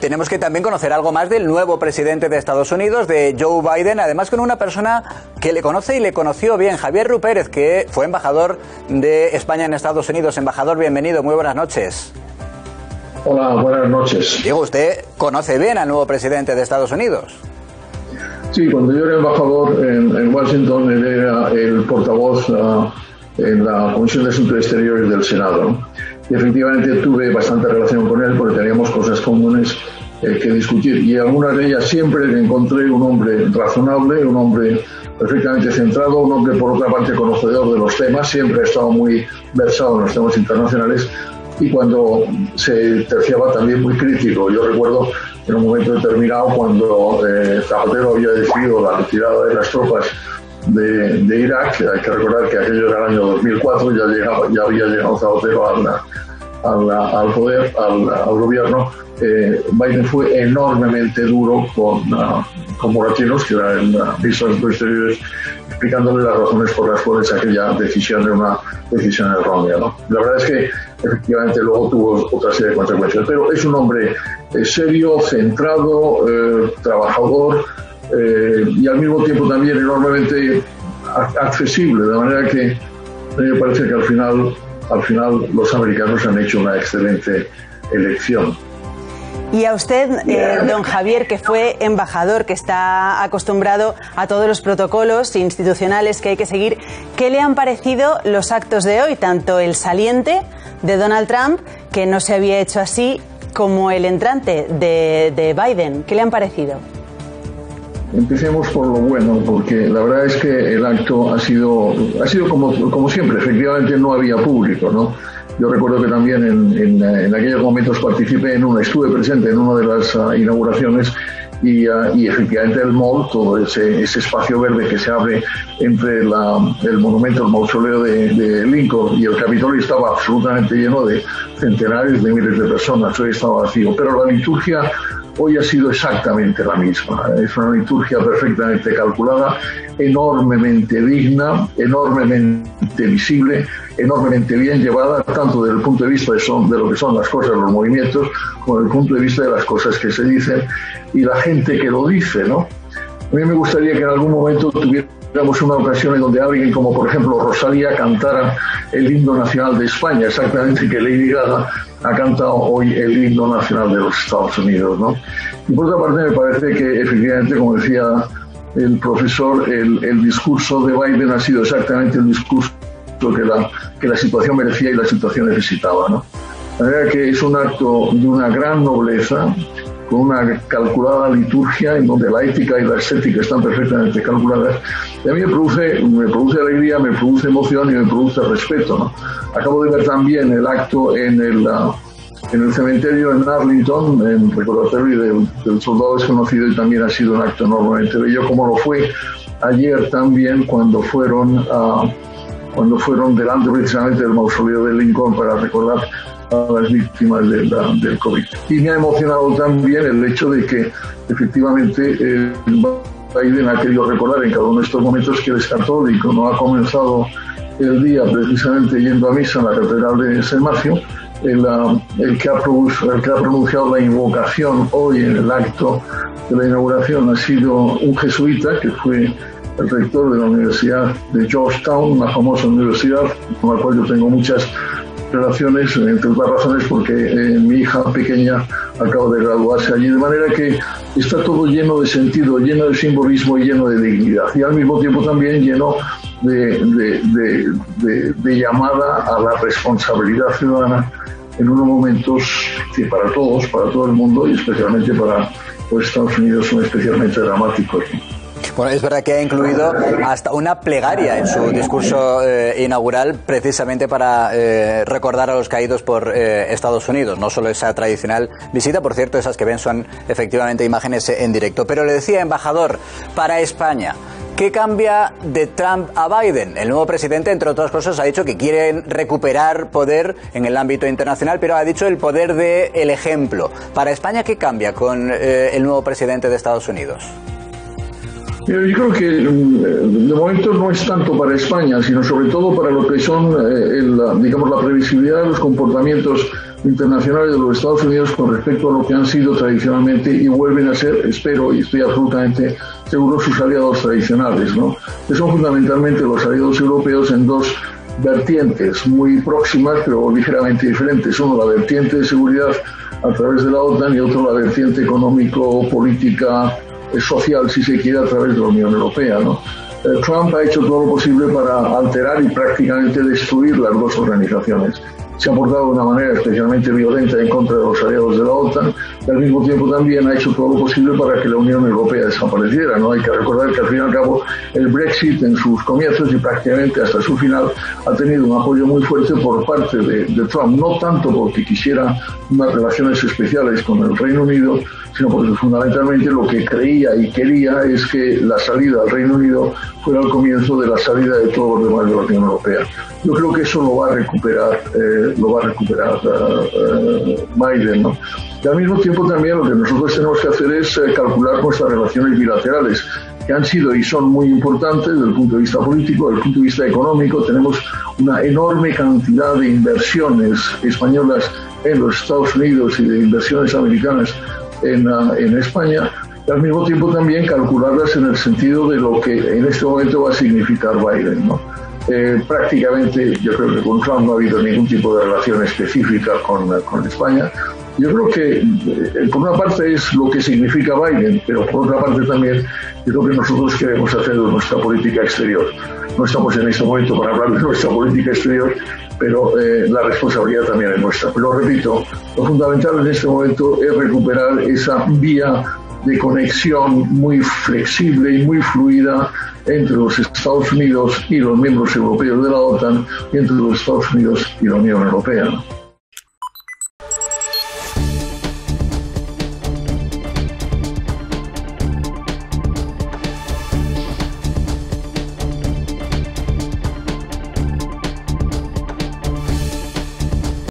tenemos que también conocer algo más del nuevo presidente de Estados Unidos, de Joe Biden, además con una persona que le conoce y le conoció bien, Javier Rupérez, que fue embajador de España en Estados Unidos. Embajador, bienvenido, muy buenas noches. Hola, buenas noches. Digo, usted conoce bien al nuevo presidente de Estados Unidos. Sí, cuando yo era embajador en Washington, él era el portavoz en la Comisión de Asuntos Exteriores del Senado. Y efectivamente tuve bastante relación con él porque teníamos cosas comunes que discutir. Y algunas de ellas siempre le encontré un hombre razonable, un hombre perfectamente centrado, un hombre por otra parte conocedor de los temas, siempre ha estado muy versado en los temas internacionales. Y cuando se terciaba también muy crítico. Yo recuerdo en un momento determinado cuando Zapatero había decidido la retirada de las tropas de Irak. Hay que recordar que aquello era el año 2004, ya había llegado Zapatero al poder, al gobierno. Biden fue enormemente duro con Moratinos, que era el ministro de Asuntos Exteriores, explicándole las razones por las cuales aquella decisión era una decisión errónea, ¿no? La verdad es que efectivamente luego tuvo otra serie de consecuencias, pero es un hombre serio, centrado, trabajador y al mismo tiempo también enormemente accesible, de manera que me parece que al final los americanos han hecho una excelente elección. Y a usted, don Javier, que fue embajador, que está acostumbrado a todos los protocolos institucionales que hay que seguir, ¿qué le han parecido los actos de hoy? Tanto el saliente de Donald Trump, que no se había hecho así, como el entrante de Biden. ¿Qué le han parecido? Empecemos por lo bueno, porque la verdad es que el acto ha sido como siempre. Efectivamente no había público, ¿no? Yo recuerdo que también en aquellos momentos estuve presente en una de las inauguraciones y efectivamente el mall, todo ese espacio verde que se abre entre el monumento, el mausoleo de Lincoln y el Capitolio estaba absolutamente lleno de centenares de miles de personas, hoy estaba vacío, pero la liturgia hoy ha sido exactamente la misma. Es una liturgia perfectamente calculada, enormemente digna, enormemente visible, enormemente bien llevada, tanto desde el punto de vista de lo que son las cosas, los movimientos, como desde el punto de vista de las cosas que se dicen y la gente que lo dice, ¿no? A mí me gustaría que en algún momento tuviéramos una ocasión en donde alguien como, por ejemplo, Rosalía cantara el himno nacional de España, exactamente que Lady Gaga ha cantado hoy el himno nacional de los Estados Unidos, ¿no? Y por otra parte me parece que efectivamente, como decía el profesor, el discurso de Biden ha sido exactamente el discurso que la situación merecía y la situación necesitaba, ¿no? La verdad que es un acto de una gran nobleza, con una calculada liturgia en donde la ética y la estética están perfectamente calculadas. Y a mí me produce alegría, me produce emoción y me produce respeto, ¿no? Acabo de ver también el acto en el cementerio en Arlington, en recordatorio del Soldado Desconocido, y también ha sido un acto enormemente bello, como lo fue ayer también cuando fueron delante precisamente del mausoleo de Lincoln para recordar a las víctimas del COVID. Y me ha emocionado también el hecho de que efectivamente Biden ha querido recordar en cada uno de estos momentos que él es católico, no ha comenzado el día precisamente yendo a misa en la catedral de San Marcio, el que ha pronunciado la invocación hoy en el acto de la inauguración ha sido un jesuita que fue el rector de la Universidad de Georgetown, una famosa universidad con la cual yo tengo muchas relaciones, entre otras razones porque mi hija pequeña acaba de graduarse allí, de manera que está todo lleno de sentido, lleno de simbolismo y lleno de dignidad, y al mismo tiempo también lleno de llamada a la responsabilidad ciudadana en unos momentos que para todos, para todo el mundo y especialmente para los Estados Unidos son especialmente dramáticos. Bueno, es verdad que ha incluido hasta una plegaria en su discurso inaugural precisamente para recordar a los caídos por Estados Unidos, no solo esa tradicional visita, por cierto, esas que ven son efectivamente imágenes en directo. Pero le decía, embajador, para España, ¿qué cambia de Trump a Biden? El nuevo presidente, entre otras cosas, ha dicho que quieren recuperar poder en el ámbito internacional, pero ha dicho el poder del ejemplo. Para España, ¿qué cambia con el nuevo presidente de Estados Unidos? Yo creo que de momento no es tanto para España, sino sobre todo para lo que son la previsibilidad de los comportamientos internacionales de los Estados Unidos con respecto a lo que han sido tradicionalmente y vuelven a ser, espero y estoy absolutamente seguro, sus aliados tradicionales, ¿no? Que son fundamentalmente los aliados europeos en dos vertientes muy próximas pero ligeramente diferentes. Uno, la vertiente de seguridad a través de la OTAN, y otro, la vertiente económico-política social, si se quiere, a través de la Unión Europea, ¿no? Trump ha hecho todo lo posible para alterar y prácticamente destruir las dos organizaciones. Se ha portado de una manera especialmente violenta en contra de los aliados de la OTAN, y al mismo tiempo también ha hecho todo lo posible para que la Unión Europea desapareciera, ¿no? Hay que recordar que al fin y al cabo el Brexit en sus comienzos y prácticamente hasta su final ha tenido un apoyo muy fuerte por parte de Trump, no tanto porque quisiera unas relaciones especiales con el Reino Unido, sino porque fundamentalmente lo que creía y quería es que la salida al Reino Unido fuera el comienzo de la salida de todos los demás de la Unión Europea. Yo creo que eso lo va a recuperar Biden, ¿no? Y al mismo tiempo también lo que nosotros tenemos que hacer es calcular nuestras relaciones bilaterales, que han sido y son muy importantes desde el punto de vista político, desde el punto de vista económico. Tenemos una enorme cantidad de inversiones españolas en los Estados Unidos y de inversiones americanas en España, y al mismo tiempo también calcularlas en el sentido de lo que en este momento va a significar Biden, ¿no? Prácticamente yo creo que con Trump no ha habido ningún tipo de relación específica con España. Yo creo que por una parte es lo que significa Biden, pero por otra parte también es lo que nosotros queremos hacer de nuestra política exterior. No estamos en este momento para hablar de nuestra política exterior, pero la responsabilidad también es nuestra. Pero repito, lo fundamental en este momento es recuperar esa vía de conexión muy flexible y muy fluida entre los Estados Unidos y los miembros europeos de la OTAN, y entre los Estados Unidos y la Unión Europea.